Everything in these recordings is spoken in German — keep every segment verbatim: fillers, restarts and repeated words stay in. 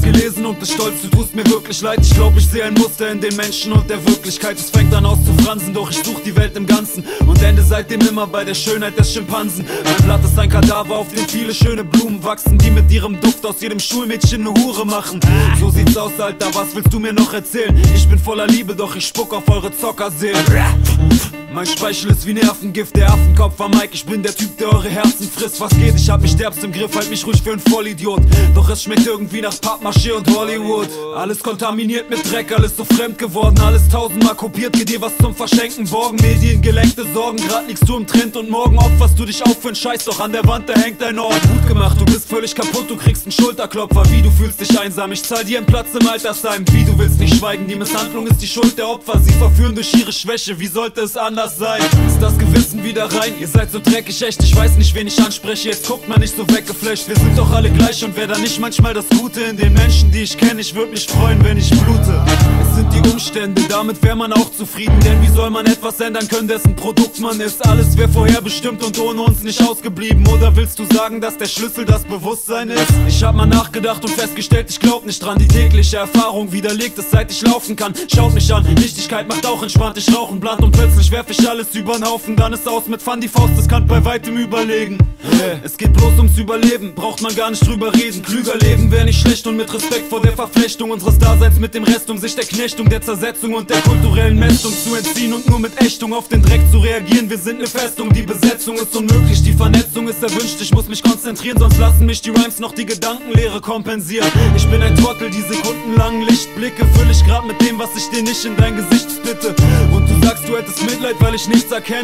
hab's gelesen und des Stolz, du tust mir wirklich leid. Ich glaub, ich seh ein Muster in den Menschen und der Wirklichkeit. Es fängt an auszufransen, doch ich such die Welt im Ganzen und ende seitdem immer bei der Schönheit des Schimpansen. Ein Blatt ist ein Kadaver, auf dem viele schöne Blumen wachsen, die mit ihrem Duft aus jedem Schulmädchen eine Hure machen. So sieht's aus, Alter, was willst du mir noch erzählen? Ich bin voller Liebe, doch ich spuck auf eure Zockerseelen. Mein Speichel ist wie Nervengift, der Affenkopf am Mike. Ich bin der Typ, der eure Herzen frisst. Was geht, ich hab mich derbst im Griff, halt mich ruhig für einen Vollidiot. Doch es schmeckt irgendwie nach Pappmaché und Hollywood. Alles kontaminiert mit Dreck, alles so fremd geworden. Alles tausendmal kopiert, geh dir was zum Verschenken. Morgen mediengelenkte Sorgen, grad liegst du im Trend. Und morgen opferst du dich auf für'n Scheiß, doch an der Wand, da hängt dein Ort. Gut gemacht, du bist völlig kaputt, du kriegst einen Schulterklopfer. Wie, du fühlst dich einsam, ich zahl dir einen Platz im Altersheim. Wie, du willst nicht schweigen, die Misshandlung ist die Schuld der Opfer. Sie verführen durch ihre Schwäche, wie sollte es anders sein? Ist das Gewissen wieder rein? Ihr seid so dreckig echt, ich weiß nicht, wen ich anspreche. Jetzt guckt man nicht so weggeflasht. Wir sind doch alle gleich und wer da nicht manchmal das Gute in den Menschen, die ich kenne? Ich würde mich freuen, wenn ich blute. Es sind die Umstände, damit wäre man auch zufrieden. Denn wie soll man etwas ändern können, dessen Produkt man ist? Alles wäre vorherbestimmt und ohne uns nicht ausgeblieben. Oder willst du sagen, dass der Schlüssel das Bewusstsein ist? Ich hab mal nachgedacht und festgestellt, ich glaub nicht dran. Die tägliche Erfahrung widerlegt es, seit ich laufen kann. Schaut mich an, Nichtigkeit macht auch entspannt. Ich rauch ein Blatt und plötzlich werf ich alles übern Haufen, dann ist aus mit Pfand die Faust, das kann bei weitem überlegen. Yeah. Es geht bloß ums Überleben, braucht man gar nicht drüber reden. Klüger leben wäre nicht schlecht und mit Respekt vor der Verflechtung unseres Daseins mit dem Rest, um sich der Knechtung, der Zersetzung und der kulturellen Messung zu entziehen und nur mit Ächtung auf den Dreck zu reagieren. Wir sind eine Festung, die Besetzung ist unmöglich, die Vernetzung ist erwünscht. Ich muss mich konzentrieren, sonst lassen mich die Rhymes noch die Gedankenlehre kompensieren. Ich bin ein Trottel, die sekundenlangen Lichtblicke füll ich grad mit dem, was ich dir nicht in dein Gesicht splitte. Und du sagst, du hättest Mitleid, weil ich nichts erkenne.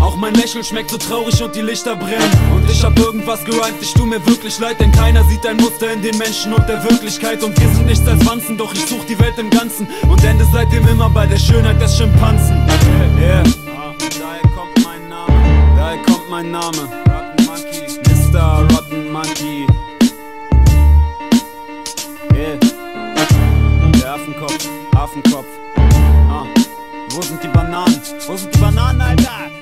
Auch mein Lächeln schmeckt so traurig und die Lichter brennen. Und ich hab irgendwas gerimt, ich tu mir wirklich leid, denn keiner sieht ein Muster in den Menschen und der Wirklichkeit. Und wir sind nichts als Wanzen, doch ich such die Welt im Ganzen und ende seitdem immer bei der Schönheit des Schimpansen. Yeah, yeah. Daher kommt mein Name, daher kommt mein Name, Rotten Monkey, Mister Rotten Monkey. Yeah, der Affenkopf, Affenkopf. Wo sind die Bananen? Wo sind die Bananen, Alter?